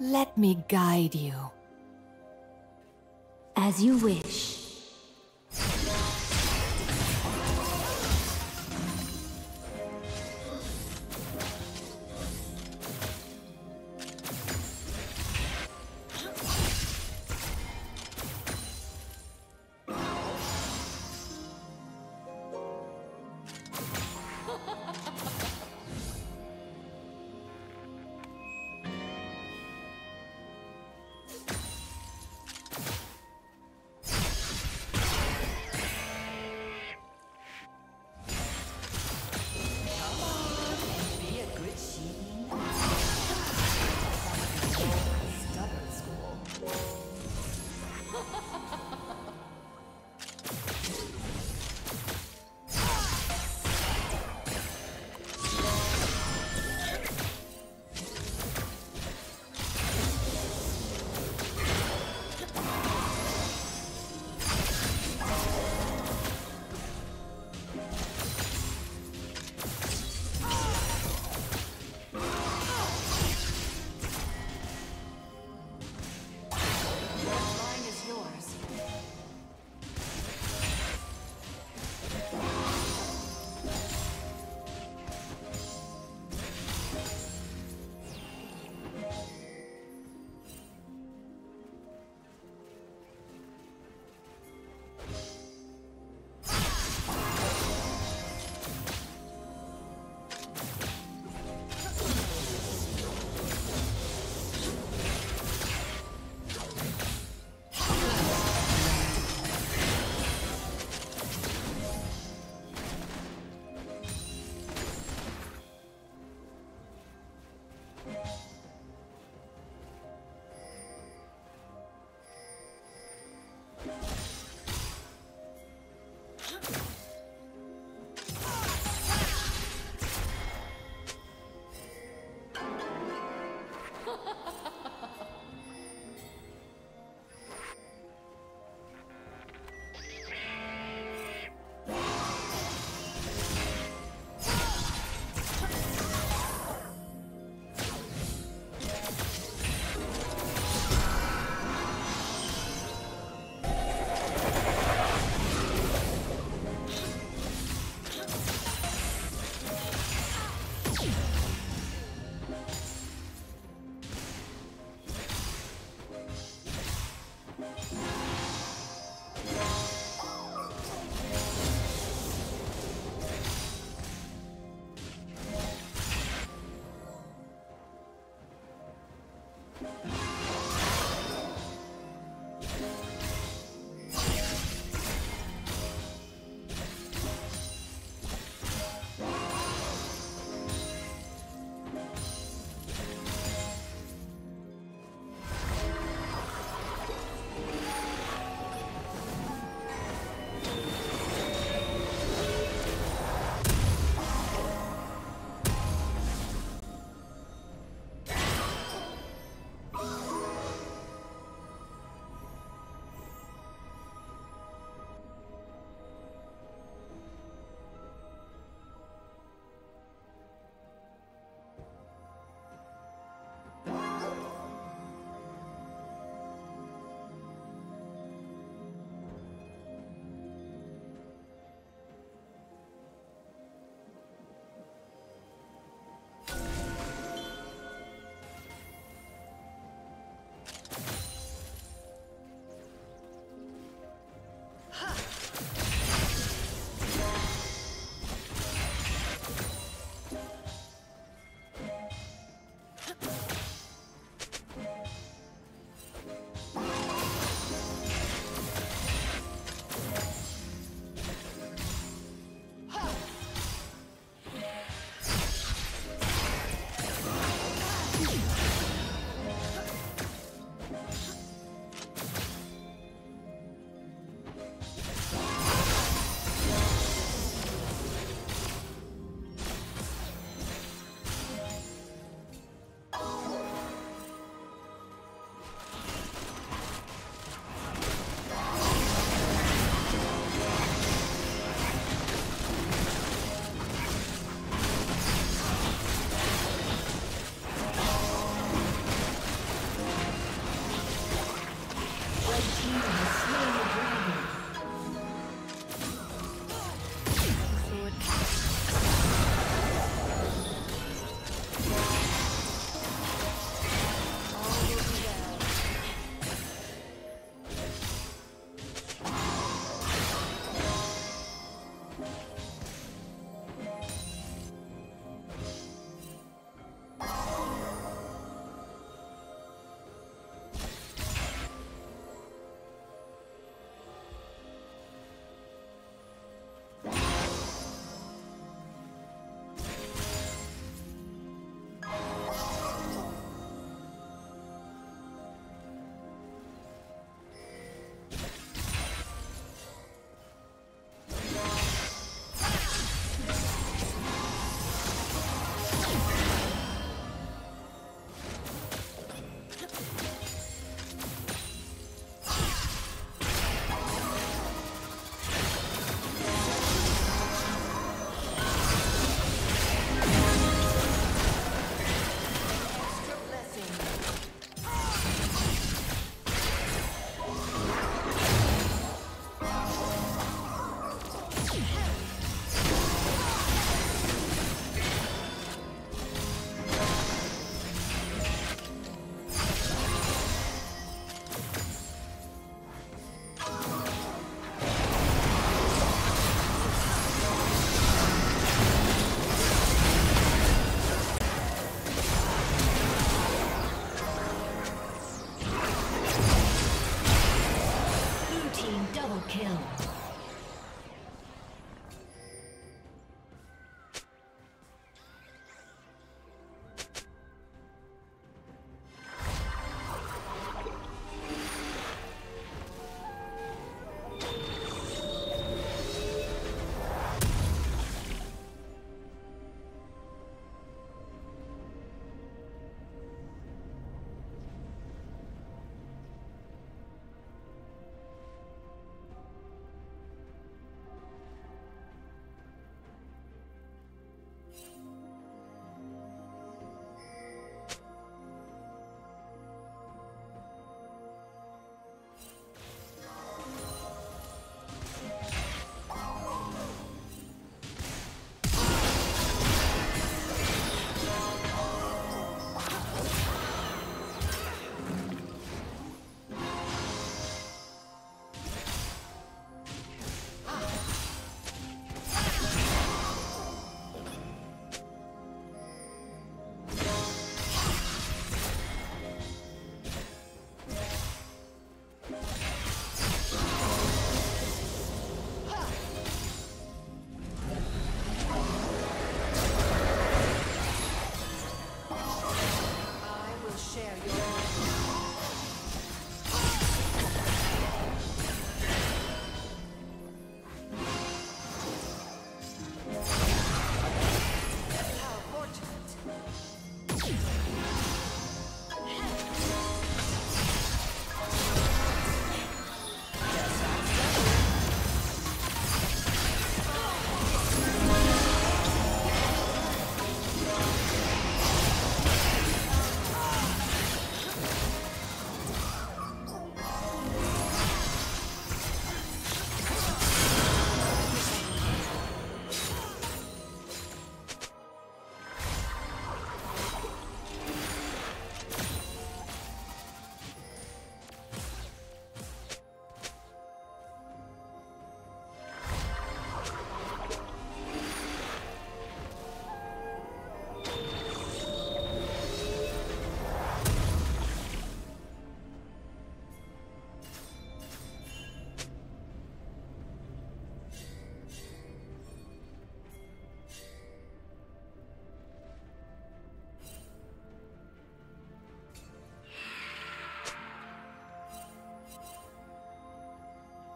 Let me guide you. As you wish. share your life.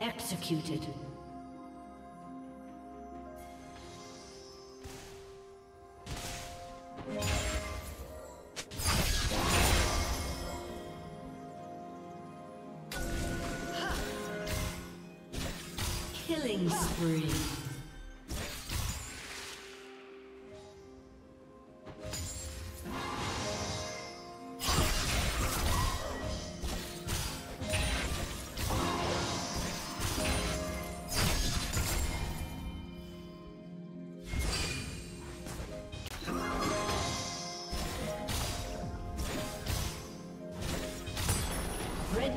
Executed. Killing spree. Red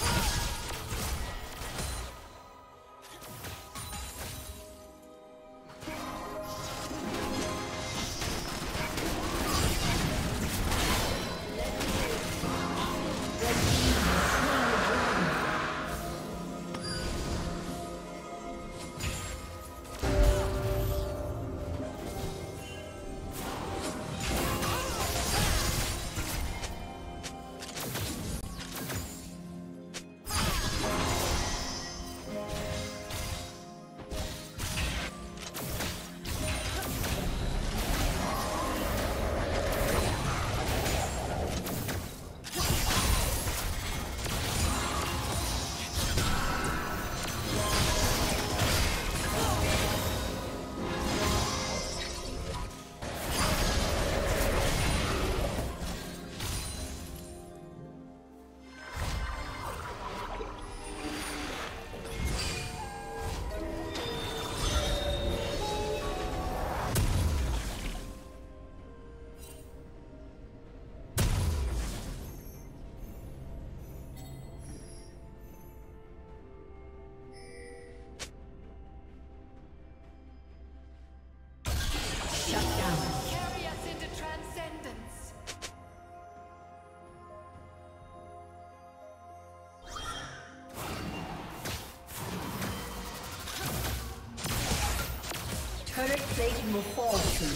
Current plating will fall soon.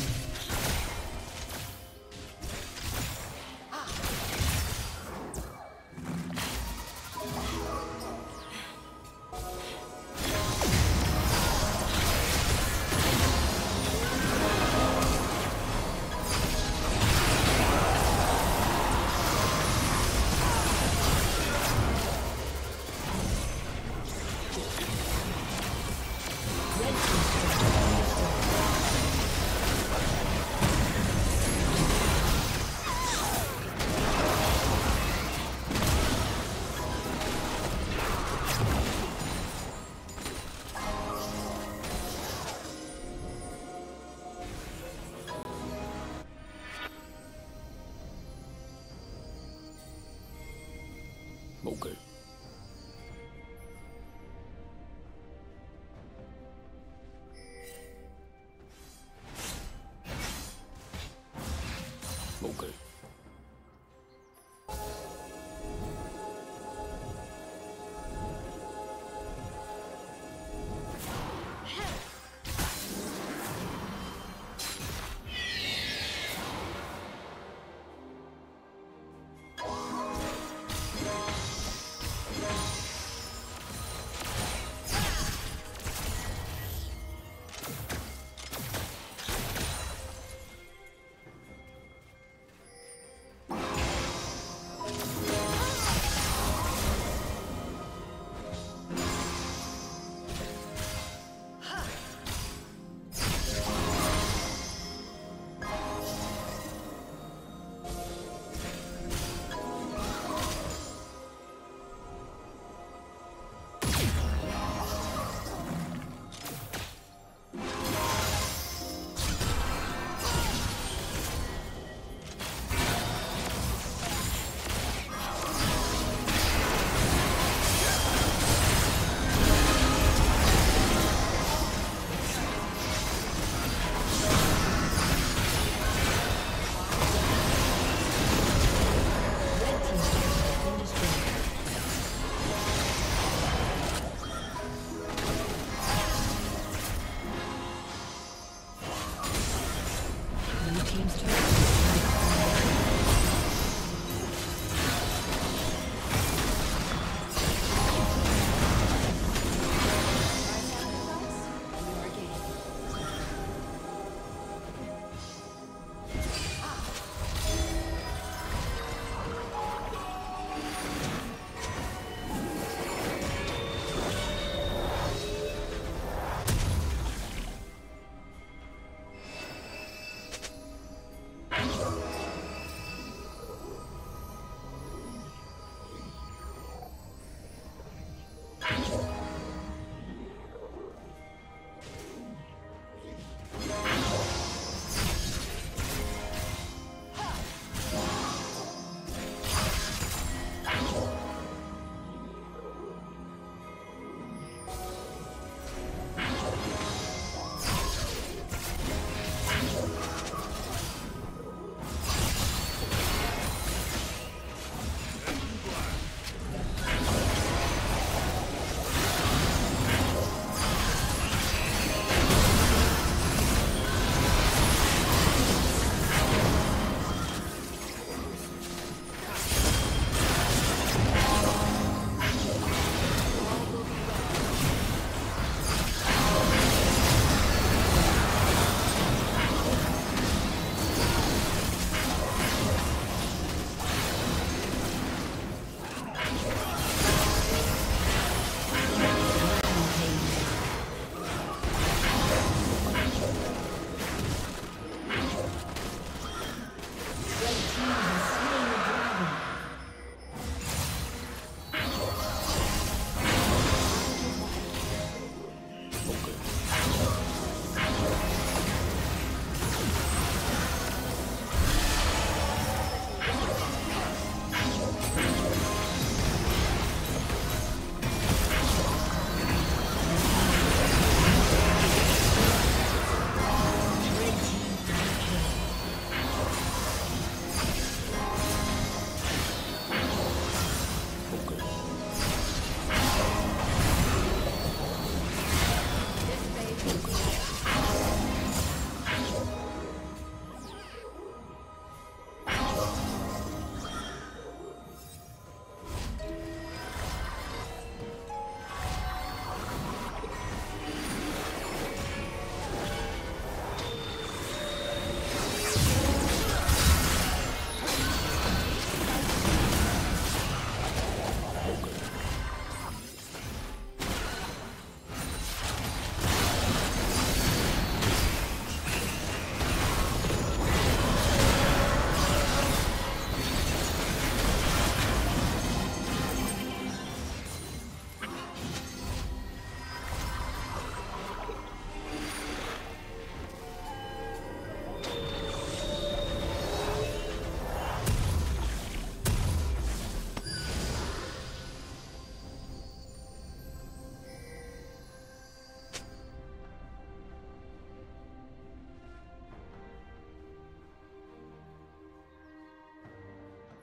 Okay.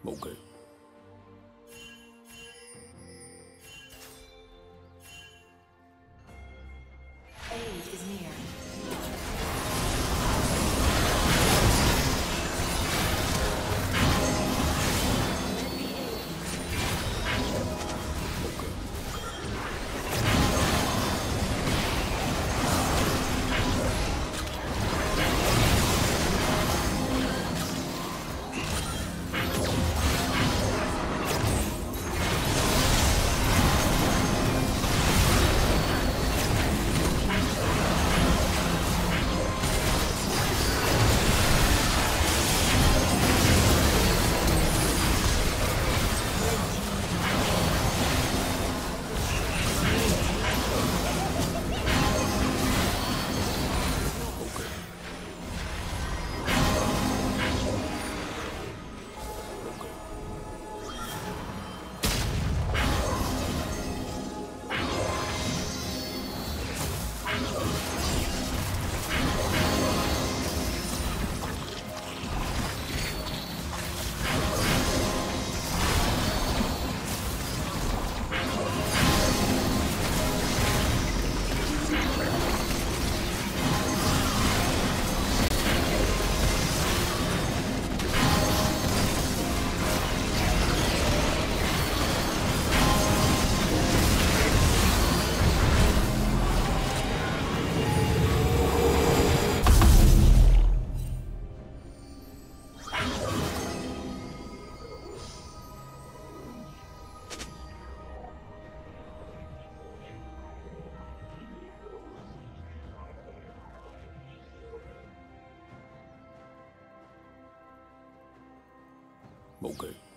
Mogul. Aid is near. Okay.